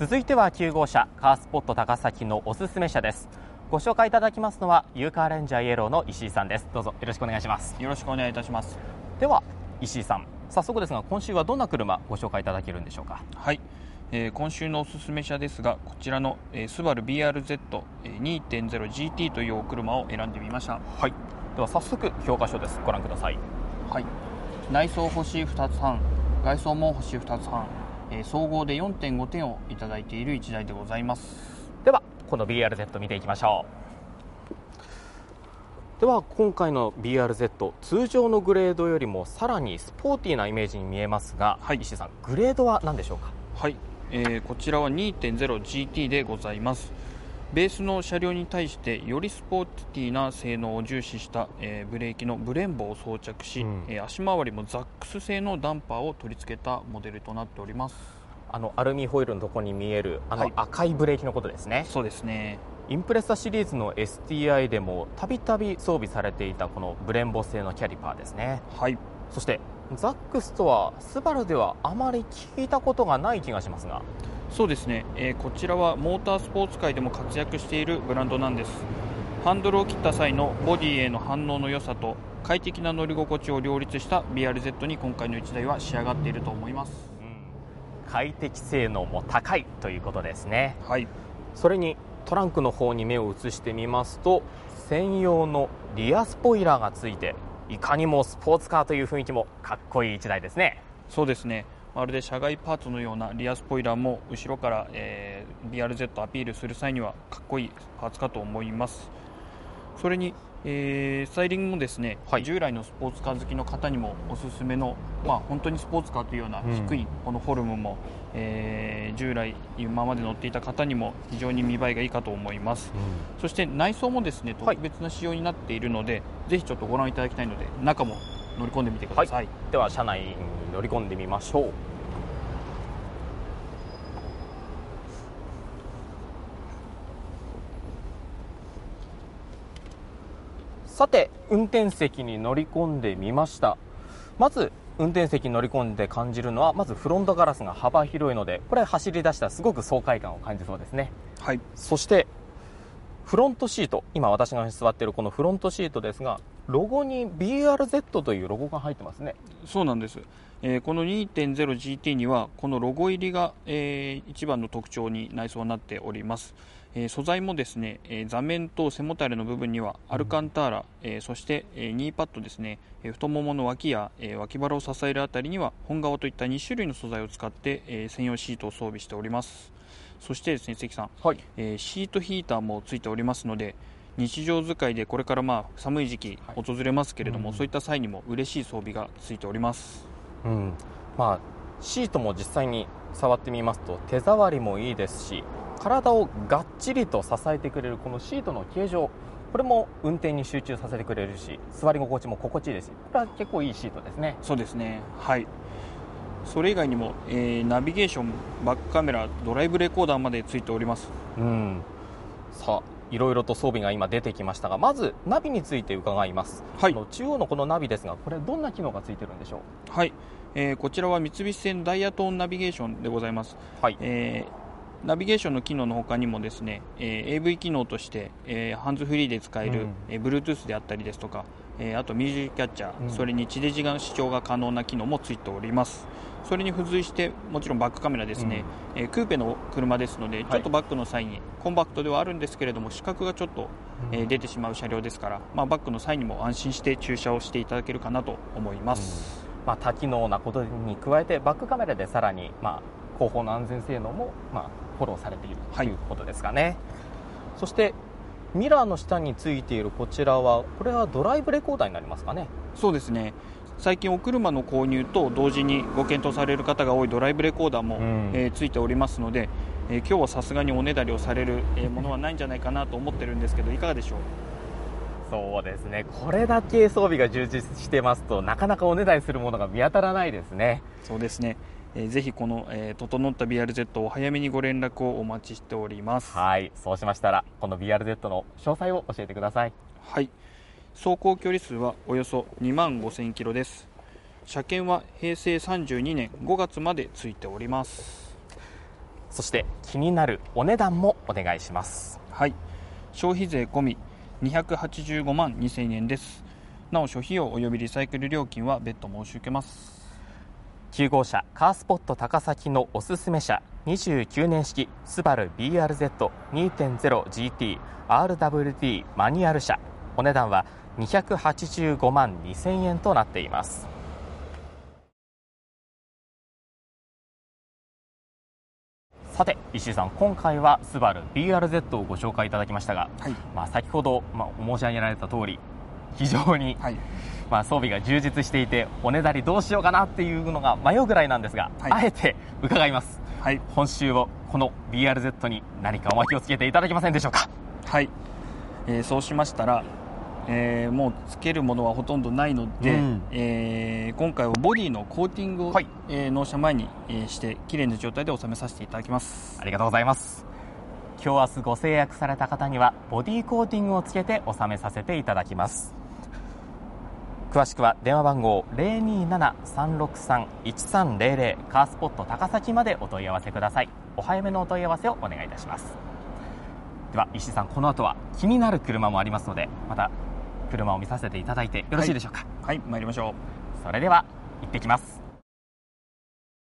続いては9号車カースポット高崎のおすすめ車です。ご紹介いただきますのはユーカーレンジャーイエローの石井さんです。どうぞよろしくお願いします。よろしくお願いいたします。では石井さん、早速ですが今週はどんな車ご紹介いただけるんでしょうか。はい、今週のおすすめ車ですが、こちらの、スバル BRZ2.0GT というお車を選んでみました。はい、では早速評価書です。ご覧ください。はい、内装星2つ半、外装も星2つ半、総合で 4.5 点をいただいている1台でございます。ではこの BRZ 見ていきましょう。では今回の BRZ、 通常のグレードよりもさらにスポーティーなイメージに見えますが、はい、石井さんグレードは何でしょうか。はい、こちらは 2.0GT でございます。ベースの車両に対してよりスポーティーな性能を重視した、ブレーキのブレンボを装着し、足回りもザックス製のダンパーを取り付けたモデルとなっております。アルミホイルのところに見える赤いブレーキのことですね。はい、そうですね。インプレッサシリーズの STI でもたびたび装備されていたこのブレンボ製のキャリパーですね。はい、そしてザックスとはスバルではあまり聞いたことがない気がしますが。そうですね、こちらはモータースポーツ界でも活躍しているブランドなんです。ハンドルを切った際のボディへの反応の良さと快適な乗り心地を両立した BRZ に今回の1台は仕上がっていると思います。快適性能も高いということですね。はい、それにトランクの方に目を移してみますと、専用のリアスポイラーがついて、いかにもスポーツカーという雰囲気もかっこいい1台ですね。そうですね、まるで車外パーツのようなリアスポイラーも後ろから、BRZ アピールする際にはかっこいいパーツかと思います。それに、スタイリングもですね、はい、従来のスポーツカー好きの方にもおすすめの、本当にスポーツカーというような低いこのフォルムも、従来今まで乗っていた方にも非常に見栄えがいいかと思います。そして内装もですね、特別な仕様になっているので、ぜひちょっとご覧いただきたいので中も乗り込んでみてください。では車内に乗り込んでみましょう。さて運転席に乗り込んでみました。まず運転席に乗り込んで感じるのは、まずフロントガラスが幅広いので、これ走り出したらすごく爽快感を感じそうですね。はい、そしてフロントシート、今私が座っているこのフロントシートですが、ロゴに BRZ というロゴが入ってますね。そうなんです、この 2.0GT にはこのロゴ入りが、一番の特徴に内装になっております。素材もですね、座面と背もたれの部分にはアルカンターラ、そして、ニーパッドですね、太ももの脇や、脇腹を支えるあたりには本革といった2種類の素材を使って、専用シートを装備しております。そしてですね関さん、はい、シートヒーターもついておりますので、日常使いでこれから寒い時期訪れますけれども、そういった際にも嬉しい装備がついております。シートも実際に触ってみますと手触りもいいですし、体をがっちりと支えてくれるこのシートの形状、これも運転に集中させてくれるし、座り心地も心地いいですし、これは結構いいシートですね。そうですね。はい、それ以外にも、ナビゲーション、バックカメラ、ドライブレコーダーまでついております。さあいろいろと装備が今出てきましたが、まずナビについて伺います。はい、中央のこのナビですが、これどんな機能がついてるんでしょう。はい、こちらは三菱線ダイヤトーンナビゲーションでございます。はい、ナビゲーションの機能の他にもですね、AV 機能として、ハンズフリーで使える、Bluetooth であったりですとか、あとミュージックキャッチャー、それに地デジが視聴が可能な機能もついております。それに付随してもちろんバックカメラですね、クーペの車ですので、ちょっとバックの際に、コンパクトではあるんですけれども死角がちょっと、出てしまう車両ですから、バックの際にも安心して駐車をしていただけるかなと思います。多機能なことに加えてバックカメラでさらに、後方の安全性能も、フォローされているということですかね。そしてミラーの下についているこちらは、これはドライブレコーダーになりますかね。そうですね、最近お車の購入と同時にご検討される方が多いドライブレコーダーも、ついておりますので、今日はさすがにおねだりをされるものはないんじゃないかなと思ってるんですけど、いかがでしょう。そうですね、これだけ装備が充実してますと、なかなかおねだりするものが見当たらないですね。そうですね、ぜひこの、整った BRZ を早めにご連絡をお待ちしております。はい、そうしましたらこの BRZ の詳細を教えてください。はい、走行距離数はおよそ25,000キロです。車検は平成32年5月までついております。そして気になるお値段もお願いします。はい、消費税込み285万2000円です。なお諸費用及びリサイクル料金は別途申し受けます。9号車カースポット高崎のおすすめ車、29年式スバル BRZ2.0GT RWD マニュアル車、お値段は285万2000円となっています。さて石井さん、今回はスバル BRZ をご紹介いただきましたが、はい、先ほどお申し上げられた通り、非常に、はい、装備が充実していて、おねだりどうしようかなっていうのが迷うぐらいなんですが、はい、あえて伺います、はい、本週をこの BRZ に何かおまけをつけていただけませんでしょうか。はい、そうしましたら、もうつけるものはほとんどないので、今回はボディのコーティングを、はい、納車前にして綺麗な状態で収めさせていただきます。ありがとうございます。今日明日ご制約された方にはボディコーティングをつけて納めさせていただきます。詳しくは電話番号 027-363-1300 カースポット高崎までお問い合わせください。お早めのお問い合わせをお願いいたします。では石井さん、この後は気になる車もありますので、また車を見させていただいてよろしいでしょうか。はい、参りましょう。それでは行ってきます。